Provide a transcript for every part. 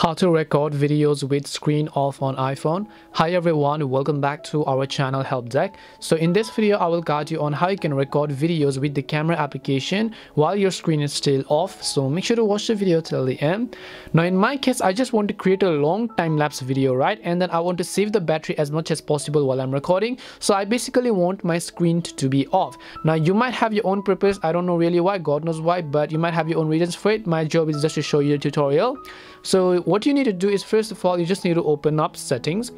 How to record videos with screen off on iPhone. Hi everyone, welcome back to our channel Help Deck. So in this video, I will guide you on how you can record videos with the camera application while your screen is still off. So make sure to watch the video till the end. Now in my case, I just want to create a long time-lapse video, right? And then I want to save the battery as much as possible while I'm recording. So I basically want my screen to be off. Now you might have your own purpose. I don't know really why, God knows why, but you might have your own reasons for it. My job is just to show you a tutorial. So what you need to do is, first of all, you just need to open up settings.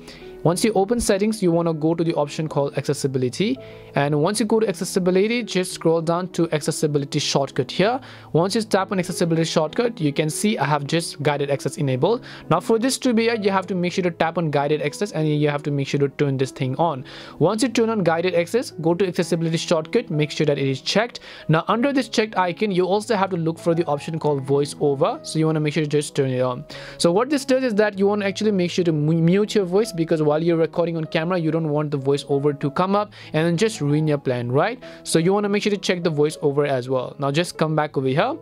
Once you open settings, you want to go to the option called accessibility. And once you go to accessibility, just scroll down to accessibility shortcut here. Once you tap on accessibility shortcut, you can see I have just guided access enabled. Now for this to be here, you have to make sure to tap on guided access and you have to make sure to turn this thing on. Once you turn on guided access, go to accessibility shortcut, make sure that it is checked. Now under this checked icon, you also have to look for the option called voice over. So you want to make sure to just turn it on. So what this does is that you want to actually make sure to mute your voice, because while you're recording on camera, you don't want the voiceover to come up and then just ruin your plan, right? So you want to make sure to check the voiceover as well. Now just come back over here.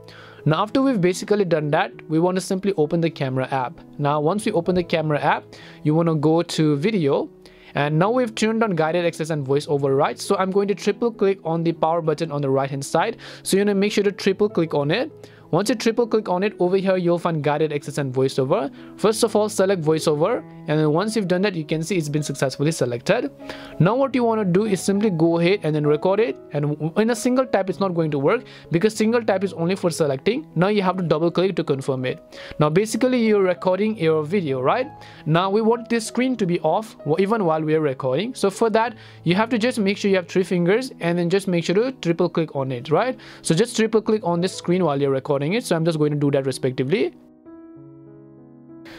Now after we've basically done that, we want to simply open the camera app. Now once we open the camera app, you want to go to video. And now we've turned on guided access and voiceover, right? So I'm going to triple click on the power button on the right hand side. So you want to make sure to triple click on it. Once you triple click on it, over here you'll find guided access and voiceover. First of all, select voiceover, and then once you've done that, you can see it's been successfully selected. Now what you want to do is simply go ahead and then record it, and in a single tap it's not going to work because single tap is only for selecting. Now you have to double click to confirm it. Now basically you're recording your video, right? Now we want this screen to be off even while we are recording. So for that, you have to just make sure you have three fingers and then just make sure to triple click on it, right? So just triple click on this screen while you're recording it. So I'm just going to do that respectively.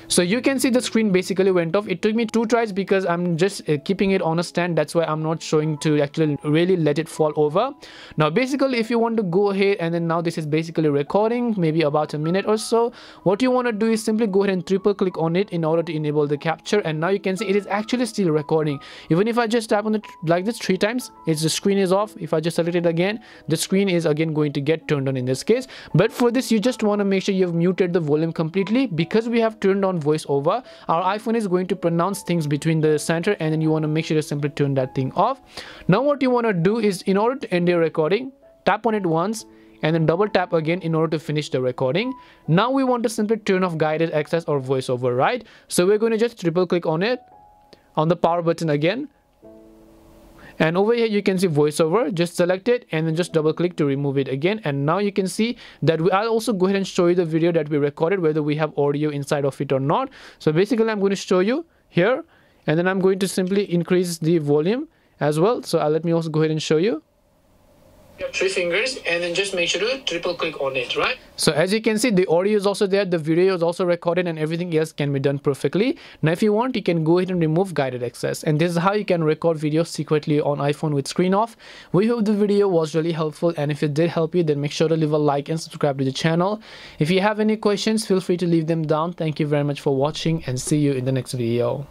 So you can see the screen basically went off. It took me two tries because I'm just keeping it on a stand. That's why I'm not showing to actually really let it fall over. Now basically, if you want to go ahead and then now this is basically recording maybe about a minute or so, what you want to do is simply go ahead and triple click on it in order to enable the capture. And now you can see it is actually still recording. Even if I just tap on it like this three times, it's the screen is off. If I just select it again, the screen is again going to get turned on in this case. But for this, you just want to make sure you've muted the volume completely, because we have turned on voiceover. Our iPhone is going to pronounce things between the center, and then you want to make sure to simply turn that thing off. Now what you want to do is, in order to end your recording, tap on it once and then double tap again in order to finish the recording. Now we want to simply turn off guided access or voiceover, right? So we're going to just triple click on it, on the power button again. And over here you can see voiceover, just select it and then just double click to remove it again. And now you can see that I'll also go ahead and show you the video that we recorded, whether we have audio inside of it or not. So basically I'm going to show you here, and then I'm going to simply increase the volume as well. So let me also go ahead and show you. You have three fingers and then just make sure to triple click on it, right? So as you can see, the audio is also there, the video is also recorded, and everything else can be done perfectly. Now if you want, you can go ahead and remove guided access. And this is how you can record videos secretly on iPhone with screen off. We hope the video was really helpful, and if it did help you, then make sure to leave a like and subscribe to the channel. If you have any questions, feel free to leave them down. Thank you very much for watching, and see you in the next video.